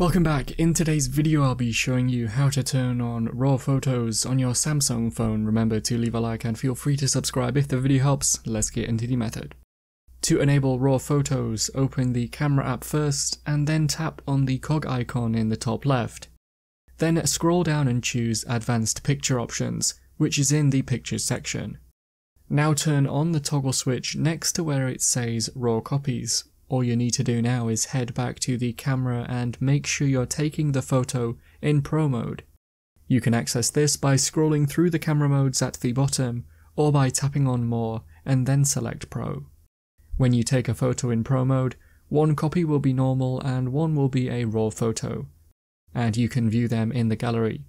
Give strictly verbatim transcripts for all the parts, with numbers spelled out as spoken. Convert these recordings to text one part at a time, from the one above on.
Welcome back. In today's video I'll be showing you how to turn on RAW photos on your Samsung phone. Remember to leave a like and feel free to subscribe if the video helps. Let's get into the method. To enable RAW photos, open the camera app first and then tap on the cog icon in the top left. Then scroll down and choose Advanced Picture Options, which is in the Pictures section. Now turn on the toggle switch next to where it says RAW Copies. All you need to do now is head back to the camera and make sure you're taking the photo in Pro mode. You can access this by scrolling through the camera modes at the bottom, or by tapping on More and then select Pro. When you take a photo in Pro mode, one copy will be normal and one will be a RAW photo, and you can view them in the gallery.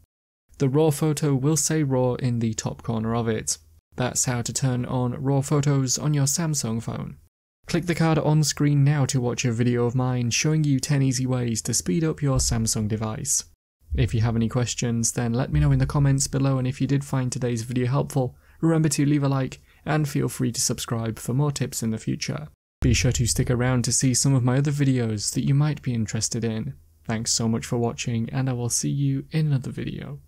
The RAW photo will say RAW in the top corner of it. That's how to turn on RAW photos on your Samsung phone. Click the card on screen now to watch a video of mine showing you ten easy ways to speed up your Samsung device. If you have any questions, then let me know in the comments below, and if you did find today's video helpful, remember to leave a like and feel free to subscribe for more tips in the future. Be sure to stick around to see some of my other videos that you might be interested in. Thanks so much for watching, and I will see you in another video.